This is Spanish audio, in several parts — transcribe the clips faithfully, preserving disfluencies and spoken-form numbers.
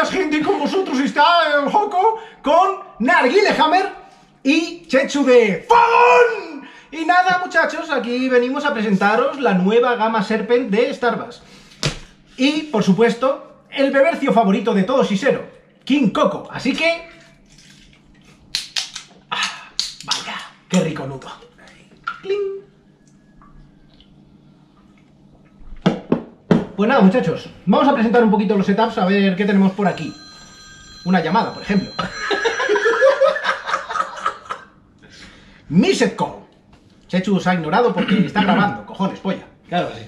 días, gente, con vosotros está el Joco con Narguile Hammer y Chechu de Fagón. Y nada, muchachos, aquí venimos a presentaros la nueva gama Serpent de Starbuzz. Y, por supuesto, el bebercio favorito de todo sisero, King Coco. Así que... ah, vaya, qué rico nudo. ¡Cling! Pues nada, muchachos, vamos a presentar un poquito los setups, a ver qué tenemos por aquí. Una llamada, por ejemplo. Missed call. Chechu se ha ignorado porque está grabando, cojones, polla. Claro que sí.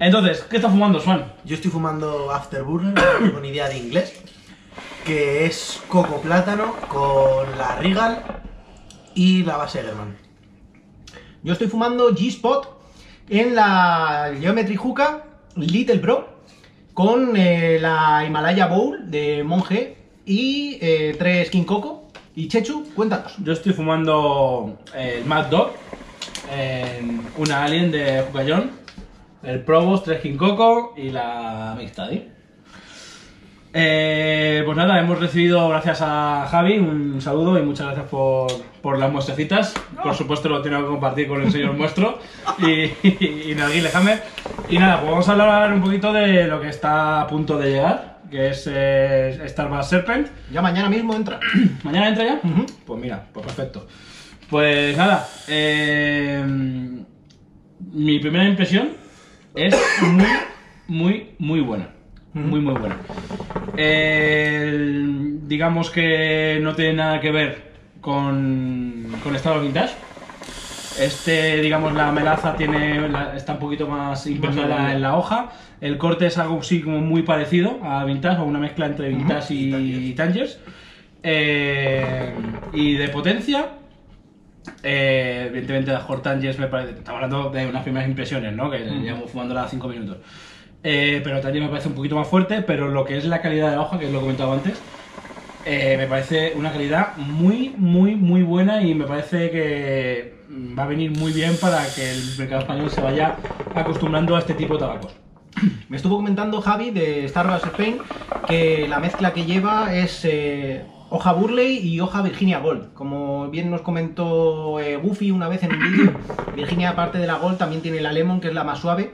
Entonces, ¿qué está fumando, Swan? Yo estoy fumando Afterburner, con idea de inglés, que es coco plátano con la Regal y la base German. Yo estoy fumando G-Spot en la Geometry Hookah Little Bro, con eh, la Himalaya Bowl de Monje y eh, tres King Coco. Y Chechu, cuéntanos. Yo estoy fumando el Mad Dog, eh, una Alien de Jucayon, el Provost, tres King Coco y la Mixtadi. Eh, pues nada, hemos recibido, gracias a Javi, un saludo y muchas gracias por, por las muestrecitas. No. Por supuesto lo tengo que compartir con el señor muestro y, y, y Narguile Hammer. Y nada, pues vamos a hablar un poquito de lo que está a punto de llegar, que es eh, Starbuzz Serpent. Ya mañana mismo entra. ¿Mañana entra ya? Uh-huh. Pues mira, pues perfecto. Pues nada, eh, mi primera impresión es muy, muy, muy buena. Muy muy buena. Eh, digamos que no tiene nada que ver con, con Starbuzz Vintage. Este, digamos, la melaza tiene la, está un poquito más impregnada en la hoja. El corte es algo así como muy parecido a Vintage, o una mezcla entre Vintage y, y Tangiers. Eh, y de potencia, eh, evidentemente la Hort Tangiers me parece... Estamos hablando de unas primeras impresiones, ¿no? Que mm. llevamos fumándola cinco minutos. Eh, pero también me parece un poquito más fuerte, pero lo que es la calidad de la hoja, que os lo he comentado antes, eh, me parece una calidad muy, muy, muy buena y me parece que va a venir muy bien para que el mercado español se vaya acostumbrando a este tipo de tabacos. Me estuvo comentando Javi de Starbuzz Spain que la mezcla que lleva es eh, hoja Burley y hoja Virginia Gold. Como bien nos comentó eh, Goofy una vez en un vídeo, Virginia, aparte de la Gold, también tiene la Lemon, que es la más suave.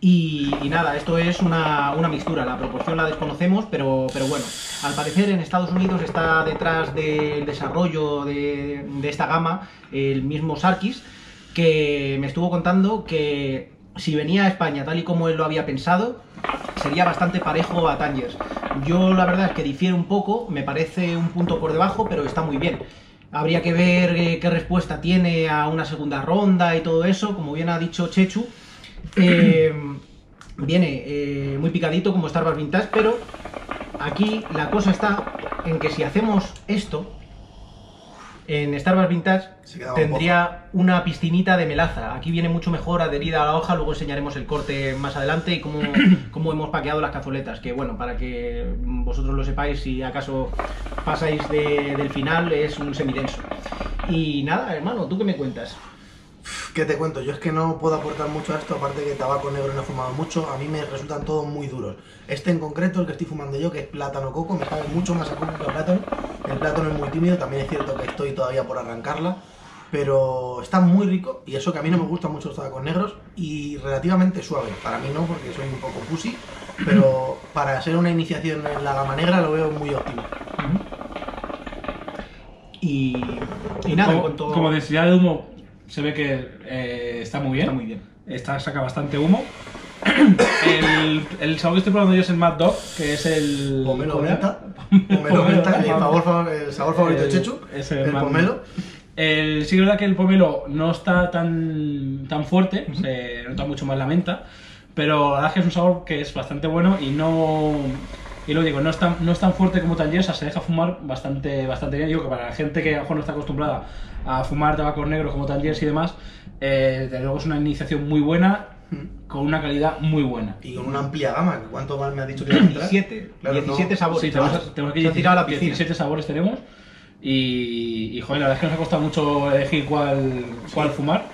Y, y nada, esto es una, una mixtura, la proporción la desconocemos, pero, pero bueno, al parecer en Estados Unidos está detrás del desarrollo de, de esta gama el mismo Sarkis, que me estuvo contando que si venía a España tal y como él lo había pensado, sería bastante parejo a Tangiers. Yo la verdad es que difiero un poco, me parece un punto por debajo, pero está muy bien. Habría que ver eh, qué respuesta tiene a una segunda ronda y todo eso, como bien ha dicho Chechu. Eh, viene eh, muy picadito como Starbuzz Vintage, pero aquí la cosa está en que si hacemos esto en Starbuzz Vintage tendría un una piscinita de melaza. Aquí viene mucho mejor adherida a la hoja, luego enseñaremos el corte más adelante y cómo, cómo hemos paqueado las cazueletas, que bueno, para que vosotros lo sepáis si acaso pasáis de, del final, es un semidenso. Y nada, hermano, ¿tú qué me cuentas? ¿Qué te cuento? Yo es que no puedo aportar mucho a esto, aparte que tabaco negro no he fumado mucho, a mí me resultan todos muy duros. Este en concreto, el que estoy fumando yo, que es plátano coco, me sabe mucho más a coco que a plátano. El plátano es muy tímido, también es cierto que estoy todavía por arrancarla, pero está muy rico, y eso que a mí no me gustan mucho los tabacos negros, y relativamente suave. Para mí no, porque soy un poco pussy, pero para ser una iniciación en la gama negra lo veo muy óptimo. Y, y nada, como, todo... como densidad de humo... Se ve que eh, está muy bien. Está muy bien. Está, saca bastante humo. el, el sabor que estoy probando yo es el Mad Dog, que es el... Pomelo menta. Pomelo menta, el sabor favorito de Chechu. Es el, el pomelo. El, sí que es verdad que el pomelo no está tan, tan fuerte, uh-huh. Se nota mucho más la menta, pero la verdad es que es un sabor que es bastante bueno y no... Y lo digo, no es tan, no es tan fuerte como Tangiers, o sea, se deja fumar bastante, bastante bien. Digo que para la gente que a lo mejor no está acostumbrada a fumar tabacos negros como Tangiers y demás, eh, desde luego es una iniciación muy buena, con una calidad muy buena. Y con una amplia gama, ¿cuánto más me ha dicho que diecisiete, claro, diecisiete no. sabores. Sí, tenemos, ah, tenemos que ir a la piscina. diecisiete sabores tenemos. Y, y joder, la verdad es que nos ha costado mucho elegir cuál, cuál sí. fumar,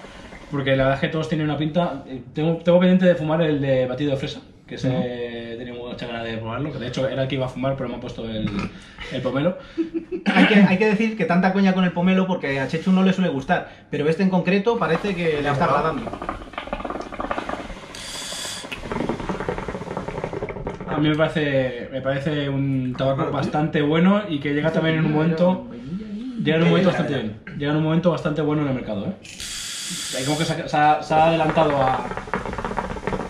porque la verdad es que todos tienen una pinta. Tengo, tengo pendiente de fumar el de batido de fresa, que es... Uh-huh. eh, muchas ganas de probarlo, que de hecho era el que iba a fumar, pero me ha puesto el, el pomelo. hay, que, hay que decir que tanta coña con el pomelo porque a Chechu no le suele gustar, pero este en concreto parece que le está agradando. A mí me parece, me parece un tabaco bastante bueno y que llega también en un momento, llega en un momento bastante bien, llega en un momento bastante bueno en el mercado, ¿eh? Hay como que se, se, ha, se ha adelantado a...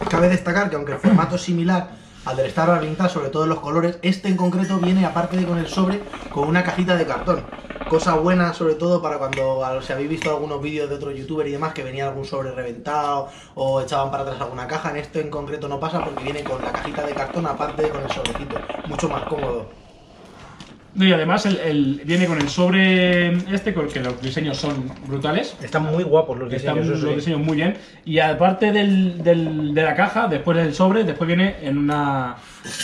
Cabe destacar que aunque el formato es similar al del Star Vintage, sobre todo en los colores, este en concreto viene, aparte de con el sobre, con una cajita de cartón. Cosa buena sobre todo para cuando, si habéis visto algunos vídeos de otros youtubers y demás, que venía algún sobre reventado o echaban para atrás alguna caja, en esto en concreto no pasa porque viene con la cajita de cartón aparte de con el sobrecito, mucho más cómodo. Y además el, el, viene con el sobre este, con el que los diseños son brutales. Están muy guapos los diseños. Están sí. los diseños muy bien. Y aparte del, del, de la caja, después del sobre, después viene en una,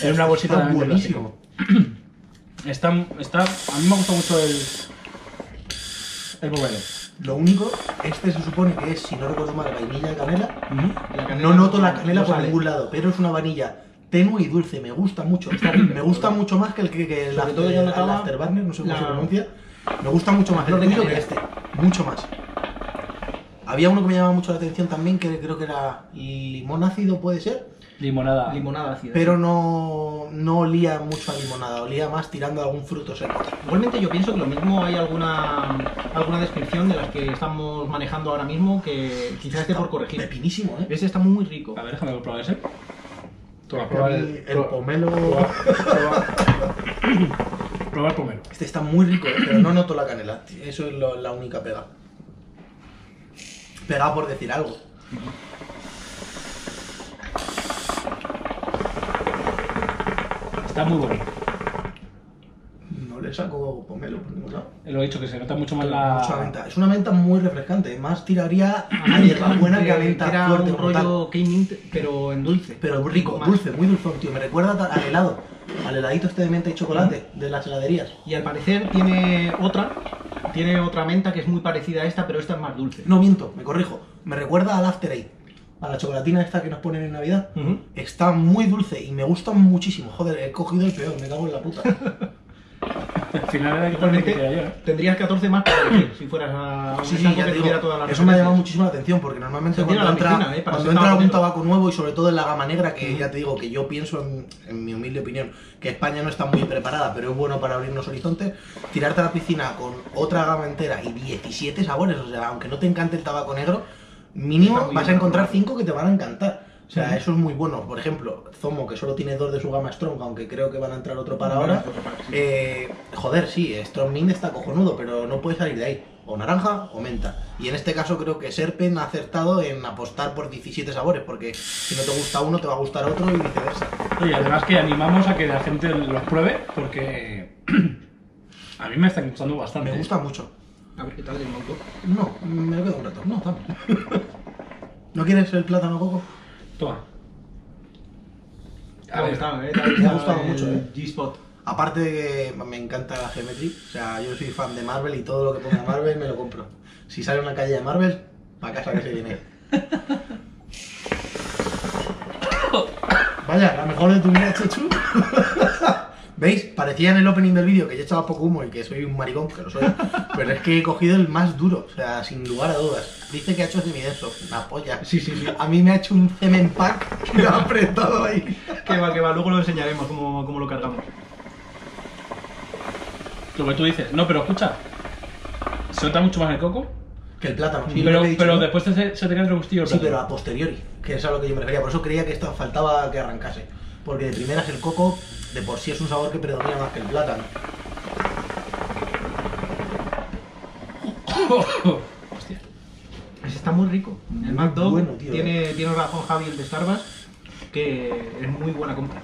en una bolsita de buenísimo. Plástico. Está, está, a mí me gusta mucho el, el bobero. Lo único, este se supone que es, si no recuerdo mal, vainilla y canela. Uh-huh. La canela. No noto la canela no por sale. Ningún lado, pero es una vainilla tenue y dulce, me gusta mucho. Está, me gusta mucho más que el que, que el, sobre todo yo notaba, el Afterburner, no sé cómo la... se pronuncia. Me gusta mucho más, lo repito, que este, mucho más. Había uno que me llamaba mucho la atención también, que creo que era limón ácido, ¿puede ser? Limonada. Limonada ácida. Pero no, no olía mucho a limonada, olía más tirando a algún fruto seco. Igualmente yo pienso que lo mismo hay alguna, alguna descripción de las que estamos manejando ahora mismo que quizás esté por corregir. Pepinísimo, ¿eh? Ese está muy rico. A ver, déjame probar ese. Toma, probar el, el pomelo. Probar, probar, probar pomelo. Este está muy rico, ¿eh? Pero no noto la canela. Eso es lo, la única pega. Pega por decir algo. Está muy bueno. No le saco pomelo por ningún lado. Lo he dicho, que se nota mucho más la... Mucho la menta. Es una menta muy refrescante. Más tiraría a hierba buena que a menta fuerte. Era un rollo King Coco, pero en dulce. Pero rico, más. Dulce, muy dulzón, tío. Me recuerda al helado. Al heladito este de menta y chocolate, mm. de las heladerías. Y al parecer tiene otra. Tiene otra menta que es muy parecida a esta, pero esta es más dulce. No, miento, me corrijo. Me recuerda al After Eight. A la chocolatina esta que nos ponen en Navidad, uh-huh. Está muy dulce y me gusta muchísimo. Joder, he cogido el peor, me cago en la puta. Al final era totalmente. ¿Eh? Tendrías catorce más para elegir, si fueras a un sí, sí, ya que digo, tuviera toda la. Eso me ha llamado muchísimo la atención porque normalmente cuando la entra, piscina, ¿eh? cuando entra algún tabaco nuevo y sobre todo en la gama negra, que uh-huh. ya te digo que yo pienso, en, en mi humilde opinión, que España no está muy preparada, pero es bueno para abrirnos horizontes, tirarte a la piscina con otra gama entera y diecisiete sabores, o sea, aunque no te encante el tabaco negro, mínimo vas a encontrar cinco que te van a encantar. O sea, sí. Eso es muy bueno. Por ejemplo, Zomo, que solo tiene dos de su gama Strong, aunque creo que van a entrar otro para no, ahora. Otro para, sí. Eh, joder, sí, Strong Mint está cojonudo, pero no puede salir de ahí. O naranja o menta. Y en este caso creo que Serpent ha acertado en apostar por diecisiete sabores, porque si no te gusta uno, te va a gustar otro y viceversa. Oye, además que animamos a que la gente los pruebe, porque a mí me están gustando bastante. Me gusta mucho. A ver qué tal el moco. No, me lo quedo un rato. No, tampoco. ¿No quieres el plátano, Coco? Toma. A ver, está, eh, me ha gustado mucho. Eh. G-Spot. Aparte de que me encanta la Geometry, o sea, yo soy fan de Marvel y todo lo que ponga Marvel me lo compro. Si sale una calle de Marvel, para casa que se viene. Vaya, la mejor de tu vida, Chechu. ¿Veis? Parecía en el opening del vídeo que yo echaba poco humo y que soy un maricón, que lo soy, pero es que he cogido el más duro, o sea, sin lugar a dudas. Dice que ha hecho semidenso, una polla. Sí, sí, sí. A mí me ha hecho un cement pack que me ha apretado ahí. Que va, que va, luego lo enseñaremos cómo, cómo lo cargamos. Lo que tú dices, no, pero escucha, se nota mucho más el coco que el plátano. Sí, pero, dicho, pero ¿no? Después se, se tenía el regustillo. Sí, pero a posteriori, que es a lo que yo me refería, por eso creía que esto faltaba que arrancase. Porque de primeras el coco de por sí es un sabor que predomina más que el plátano. Hostia. Ese está muy rico. El Mad Dog bueno, tío, tiene, eh. tiene razón Javi, el de Starbuzz, que es muy buena compra.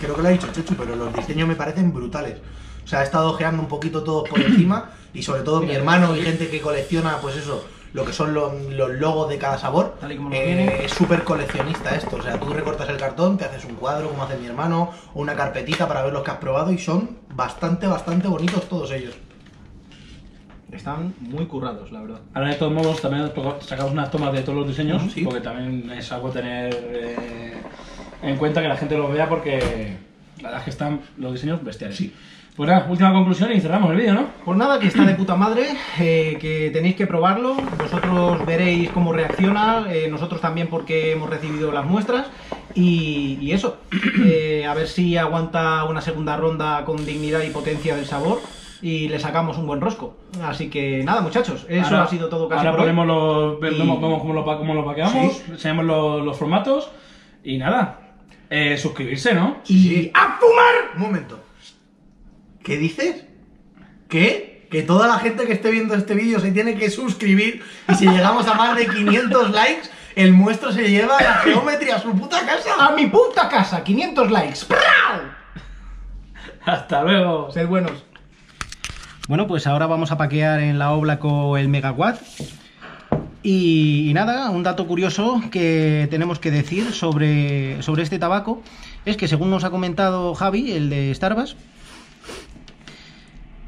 Creo que lo ha dicho Chechu, pero los diseños me parecen brutales. O sea, he estado ojeando un poquito todos por encima y sobre todo mi hermano y gente que colecciona, pues eso, lo que son los, los logos de cada sabor. Tal y como lo eh, tiene. Es súper coleccionista esto, o sea, tú recortas el cartón, te haces un cuadro como hace mi hermano, o una carpetita para ver los que has probado y son bastante, bastante bonitos todos ellos. Están muy currados, la verdad. Ahora, de todos modos, también sacamos unas tomas de todos los diseños, ¿sí? Porque también es algo a tener eh, en cuenta, que la gente los vea, porque la verdad es que están los diseños bestiales. Sí. Pues nada, última conclusión y cerramos el vídeo, ¿no? Pues nada, que está de puta madre, eh, que tenéis que probarlo, vosotros veréis cómo reacciona, eh, nosotros también porque hemos recibido las muestras, y, y eso, eh, a ver si aguanta una segunda ronda con dignidad y potencia del sabor, y le sacamos un buen rosco. Así que nada, muchachos, eso ahora, ha sido todo casi ahora por ponemos hoy. Los, y... vemos, vemos cómo lo, cómo lo paqueamos, ¿sí? Enseñamos los, los formatos, y nada, eh, suscribirse, ¿no? Y sí. ¡A fumar! Un momento. ¿Qué dices? ¿Qué? Que toda la gente que esté viendo este vídeo se tiene que suscribir, y si llegamos a más de quinientos likes, el muestro se lleva a la geometría a su puta casa. ¡A mi puta casa! ¡quinientos likes! ¡Hasta luego! ¡Sed buenos! Bueno, pues ahora vamos a paquear en la Obla con el Megawatt. Y, y nada, un dato curioso que tenemos que decir sobre, sobre este tabaco es que, según nos ha comentado Javi, el de Starbuzz,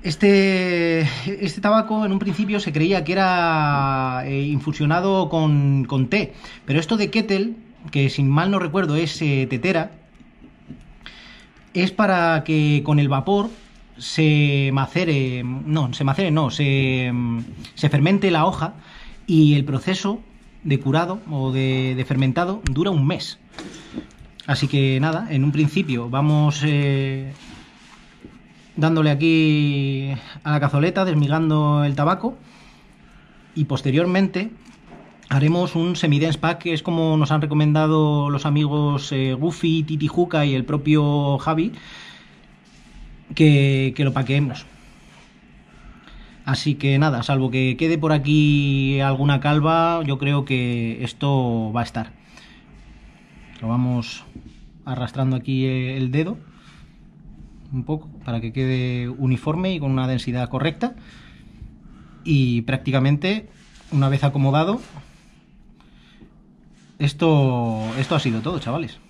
Este, este tabaco en un principio se creía que era eh, infusionado con, con té, pero esto de kettle, que sin mal no recuerdo es eh, tetera, es para que con el vapor se macere, no, se macere no, se, se fermente la hoja, y el proceso de curado o de, de fermentado dura un mes. Así que nada, en un principio vamos... Eh, dándole aquí a la cazoleta, desmigando el tabaco, y posteriormente haremos un semi-dense pack, que es como nos han recomendado los amigos eh, Goofy, Titi Juca y el propio Javi, que, que lo paqueemos. Así que nada, salvo que quede por aquí alguna calva, yo creo que esto va a estar. Lo vamos arrastrando aquí el dedo un poco, para que quede uniforme y con una densidad correcta, y prácticamente una vez acomodado esto, esto ha sido todo, chavales.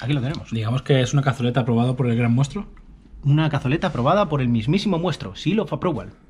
Aquí lo tenemos. Digamos que es una cazoleta aprobada por el gran muestro. Una cazoleta aprobada por el mismísimo muestro, Seal of Approval.